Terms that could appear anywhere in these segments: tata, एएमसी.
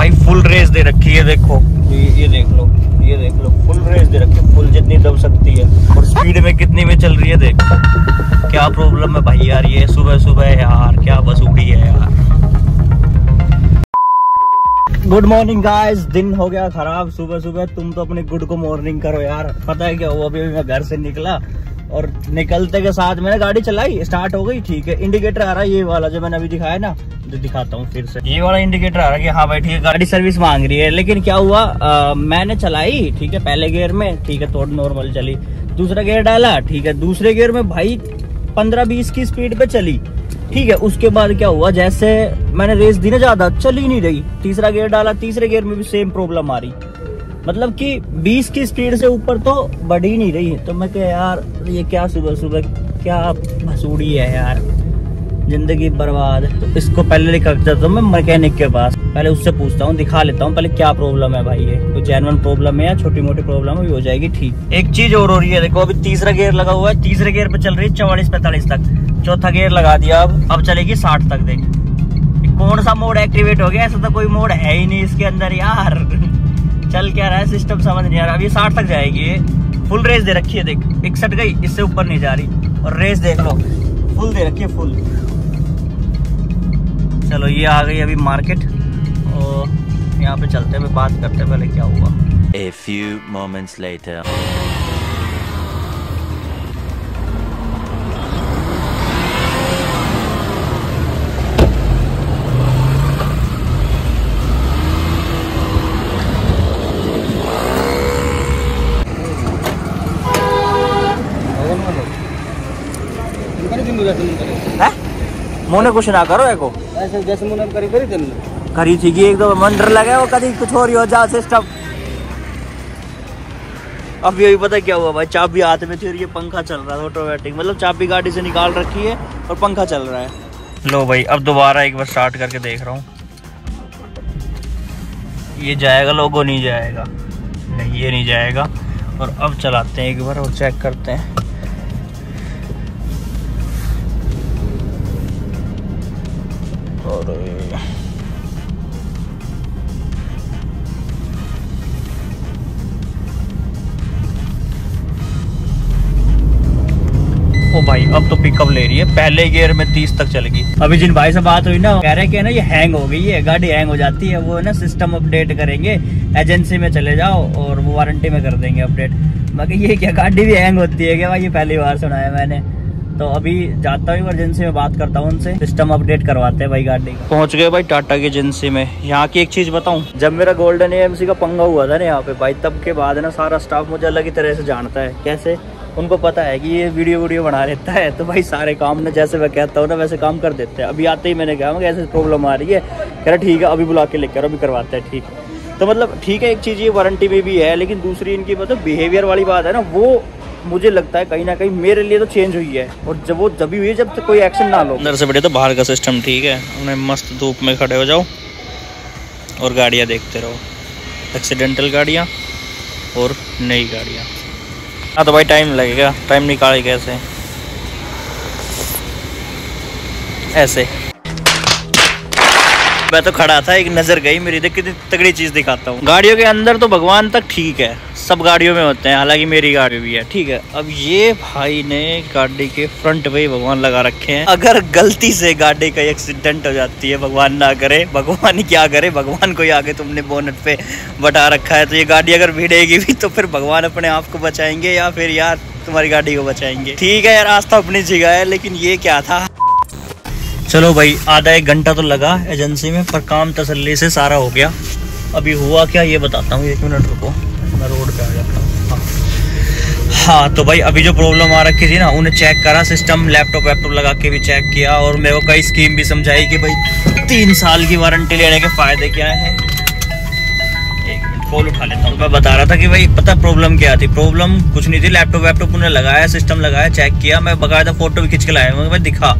भाई full race दे रखी है, देखो ये देख लो, ये देख लो, फुल रेस दे रखी है, फुल जितनी दब सकती है। और स्पीड में कितनी में चल रही है देख, क्या प्रॉब्लम है भाई यार, ये सुबह सुबह यार क्या बस उड़ी है यार। गुड मॉर्निंग गाइस, दिन हो गया खराब सुबह सुबह, तुम तो अपने गुड को मॉर्निंग करो यार। पता है क्या हुआ, अभी मैं घर से निकला और निकलते के साथ मैंने गाड़ी चलाई, स्टार्ट हो गई, ठीक है, इंडिकेटर आ रहा है ये वाला जो मैंने अभी दिखाया ना, जो दिखाता हूँ फिर से, ये वाला इंडिकेटर आ रहा है कि हाँ भाई ठीक है गाड़ी सर्विस मांग रही है। लेकिन क्या हुआ, मैंने चलाई ठीक है पहले गियर में, ठीक है थोड़ी नॉर्मल चली, दूसरा गियर डाला, ठीक है दूसरे गियर में भाई 15-20 की स्पीड पे चली, ठीक है। उसके बाद क्या हुआ, जैसे मैंने रेस दी ना ज्यादा, चली नहीं रही, तीसरा गियर डाला, तीसरे गियर में भी सेम प्रॉब्लम आ रही, मतलब कि 20 की स्पीड से ऊपर तो बढ़ ही नहीं रही है। तो मैं क्या यार ये क्या सुबह सुबह क्या भसूड़ी है यार, जिंदगी बर्बाद। तो इसको पहले लेकर जाता हूँ मैं मैकेनिक के पास, पहले उससे पूछता हूँ, दिखा लेता हूँ पहले क्या प्रॉब्लम है भाई, ये तो जेन्युइन प्रॉब्लम है या छोटी मोटी प्रॉब्लम है, हो जाएगी ठीक। एक चीज और हो रही है, देखो अभी तीसरा गियर लगा हुआ है, तीसरे गियर पे चल रही है 44-45 तक, चौथा गियर लगा दिया अब चलेगी 60 तक। देख कौन सा मोड एक्टिवेट हो गया, ऐसा तो कोई मोड है ही नहीं इसके अंदर यार, चल क्या रहा है सिस्टम समझ नहीं आ रहा। अब ये 60 तक जाएगी, फुल रेस दे रखी है देख, 61 गई, इससे ऊपर नहीं जा रही, और रेस देख लो फुल दे रखी है फुल। चलो ये आ गई अभी मार्केट, और यहाँ पे चलते हुए बात करते हैं पहले क्या हुआ। A few moments later. मोने कुछ ना करो, एको ऐसे जैसे मोने करी करी दिन करी थी कि एकदम मन डर लगा वो कभी कुछ और ही हो जा सिस्टम। अब यही पता क्या हुआ भाई, चाबी हाथ में थी और ये पंखा चल रहा था ऑटोमेटिक, मतलब चाबी गाड़ी से निकाल रखी है और पंखा चल रहा है। लो भाई अब दोबारा एक बार स्टार्ट करके देख रहा हूँ, ये जाएगा लोगो, नहीं जाएगा, नहीं ये नहीं जाएगा। और अब चलाते हैं एक बार और चेक करते हैं। ओ भाई अब तो पिकअप ले रही है, पहले गियर में 30 तक चल गई। अभी जिन भाई से बात हुई ना, कह रहे हैं ना ये हैंग हो गई है गाड़ी, हैंग हो जाती है वो ना, सिस्टम अपडेट करेंगे, एजेंसी में चले जाओ और वो वारंटी में कर देंगे अपडेट। मगर ये क्या गाड़ी भी हैंग होती है क्या भाई, ये पहली बार सुना है मैंने। तो अभी जाता हूँ एजेंसी में, बात करता हूँ उनसे, सिस्टम अपडेट करवाते हैं भाई गाड़ी। पहुंच गए भाई टाटा की एजेंसी में। यहाँ की एक चीज बताऊँ, जब मेरा गोल्डन एएमसी का पंगा हुआ था ना यहाँ पे भाई, तब के बाद ना सारा स्टाफ मुझे अलग ही तरह से जानता है। कैसे, उनको पता है कि ये वीडियो वीडियो बना लेता है, तो भाई सारे काम ना जैसे मैं कहता हूँ ना वैसे काम कर देते हैं। अभी आते ही मैंने कहा ऐसे प्रॉब्लम आ रही है, कह रहा ठीक है अभी बुला के लेकर अभी करवाते हैं, ठीक है। तो मतलब ठीक है, एक चीज़ ये वारंटी में भी है, लेकिन दूसरी इनकी मतलब बिहेवियर वाली बात है ना, वो मुझे लगता है कहीं ना कहीं मेरे लिए तो चेंज हुई है। और जब वो जब भी हुई है जब तक कोई एक्शन ना लो, अंदर से बढ़िया तो बाहर का सिस्टम ठीक है। उन्हें मस्त धूप में खड़े हो जाओ और गाड़ियाँ देखते रहो, एक्सीडेंटल गाड़ियाँ और नई गाड़ियाँ। हाँ तो भाई टाइम लगेगा, टाइम निकाले कैसे, ऐसे। मैं तो खड़ा था, एक नज़र गई मेरी, देख कितनी तगड़ी चीज़ दिखाता हूँ। गाड़ियों के अंदर तो भगवान तक ठीक है, सब गाड़ियों में होते हैं, हालांकि मेरी गाड़ी भी है ठीक है। अब ये भाई ने गाड़ी के फ्रंट पे ही भगवान लगा रखे हैं, अगर गलती से गाड़ी का एक्सीडेंट हो जाती है, भगवान ना करे, भगवान क्या करे, भगवान को ही आगे तुमने बोनट पे बटा रखा है, तो ये गाड़ी अगर भिड़ेगी भी तो फिर भगवान अपने आप को बचाएंगे या फिर यार तुम्हारी गाड़ी को बचाएंगे। ठीक है यार आस्था अपनी जगह है, लेकिन ये क्या था। चलो भाई आधा एक घंटा तो लगा एजेंसी में, पर काम तसल्ली से सारा हो गया। अभी हुआ क्या ये बताता हूँ, एक मिनट रुको मैं रोड पे आ जाता हूँ। हाँ तो भाई अभी जो प्रॉब्लम आ रखी थी ना, उन्हें चेक करा सिस्टम, लैपटॉप वैपटॉप लगा के भी चेक किया, और मेरे को कई स्कीम भी समझाई कि भाई 3 साल की वारंटी लेने के फायदे क्या हैं। एक मिनट कॉल उठा लेता हूँ। मैं बता रहा था कि भाई पता प्रॉब्लम क्या थी, प्रॉब्लम कुछ नहीं थी, लैपटॉप वैपटॉप उन्हें लगाया, सिस्टम लगाया, चेक किया, मैं बाकायदा फोटो भी खींच के लाया, मैं दिखा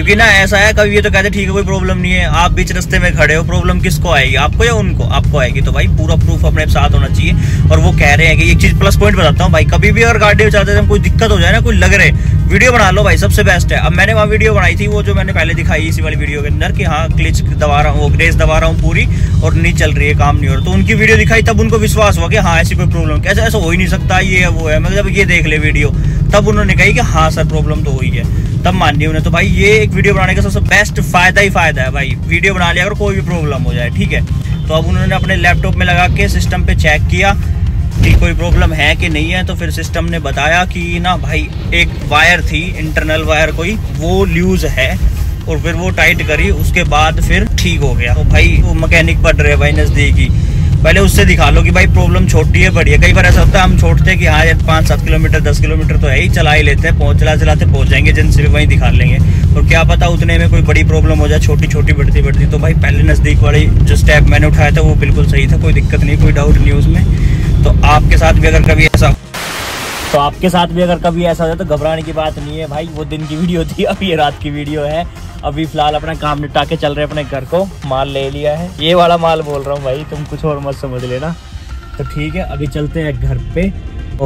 क्योंकि ना ऐसा है कभी ये तो कहते ठीक है कोई प्रॉब्लम नहीं है, आप बीच रास्ते में खड़े हो, प्रॉब्लम किसको आएगी, आपको या उनको? आपको आएगी। तो भाई पूरा प्रूफ अपने साथ होना चाहिए। और वो कह रहे हैं कि एक चीज प्लस पॉइंट बताता हूँ भाई, कभी भी अगर गाड़ी चलाते हम कोई दिक्कत हो जाए ना, कोई लग रहे वीडियो बना लो भाई, सबसे बेस्ट है। अब मैंने वहाँ वीडियो बनाई थी वो जो मैंने पहले दिखाई इसी वाली वीडियो के अंदर कि हाँ क्लिच दबा रहा हूँ, वो ग्रेस दबा रहा हूँ पूरी और नहीं चल रही है, काम नहीं हो रहा। तो उनकी वीडियो दिखाई तब उनको विश्वास हुआ कि हाँ ऐसी कोई प्रॉब्लम, कैसे ऐसा हो ही नहीं सकता, ये है वो है। मैं जब ये देख ले वीडियो तब उन्होंने कही कि हाँ सर प्रॉब्लम तो हुई है, तब मान लिया उन्हें। तो भाई ये एक वीडियो बनाने का सबसे बेस्ट फायदा ही फायदा है भाई, वीडियो बना लिया अगर कोई भी प्रॉब्लम हो जाए, ठीक है। तो अब उन्होंने अपने लैपटॉप में लगा के सिस्टम पे चेक किया कि कोई प्रॉब्लम है कि नहीं है। तो फिर सिस्टम ने बताया कि ना भाई एक वायर थी इंटरनल वायर कोई, वो लूज है, और फिर वो टाइट करी, उसके बाद फिर ठीक हो गया। तो भाई वो मैकेनिक पड़ रहे भाई नज़दीकी, पहले उससे दिखा लो कि भाई प्रॉब्लम छोटी है बड़ी है। कई बार ऐसा होता है हम छोड़ते हैं कि हाँ यार 5-7 किलोमीटर 10 किलोमीटर तो है ही, चला ही लेते हैं, चलाते पहुँच जाएंगे एजेंसी पे, वहीं दिखा लेंगे। और क्या पता उतने में कोई बड़ी प्रॉब्लम हो जाए, छोटी छोटी बढ़ती बढ़ती। तो भाई पहले नज़दीक वाली जो स्टेप मैंने उठाया था वो बिल्कुल सही था, कोई दिक्कत नहीं, कोई डाउट नहीं उसमें। तो आपके साथ भी अगर कभी ऐसा हो तो घबराने की बात नहीं है भाई। वो दिन की वीडियो थी, अब ये रात की वीडियो है। अभी फिलहाल अपना काम निपटा के चल रहे अपने घर को, माल ले लिया है, ये वाला माल बोल रहा हूँ भाई, तुम कुछ और मत समझ लेना। तो ठीक है अभी चलते हैं घर पे,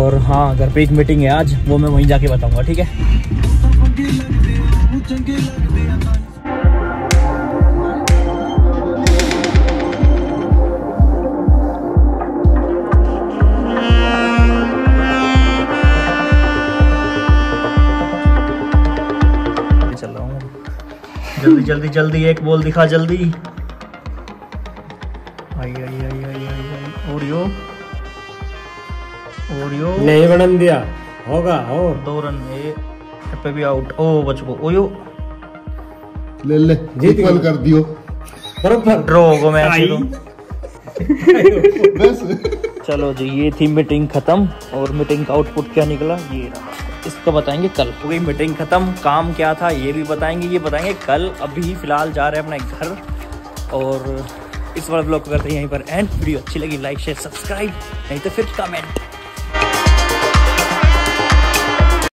और हाँ घर पे एक मीटिंग है आज, वो मैं वहीं जाके बताऊँगा, ठीक है। जल्दी जल्दी जल्दी एक बोल दिखा जल्दी, आई आई आई आई आई ओरियो नहीं बनन दिया होगा, हो 2 रन पे भी आउट, ओ बचको ओयो ले ले जीत गोल कर दियो, बराबर ड्रॉ होगा मैच ही तो बस। चलो जी ये थी मीटिंग खत्म, और मीटिंग का आउटपुट क्या निकला ये रहा, इसको बताएंगे कल। हो गई मीटिंग खत्म, काम क्या था ये भी बताएंगे, ये बताएंगे कल। अभी फिलहाल जा रहे हैं अपने घर, और इस वाले ब्लॉग को करते हैं यहीं पर एंड। वीडियो अच्छी लगी लाइक शेयर सब्सक्राइब, नहीं तो फिर कमेंट।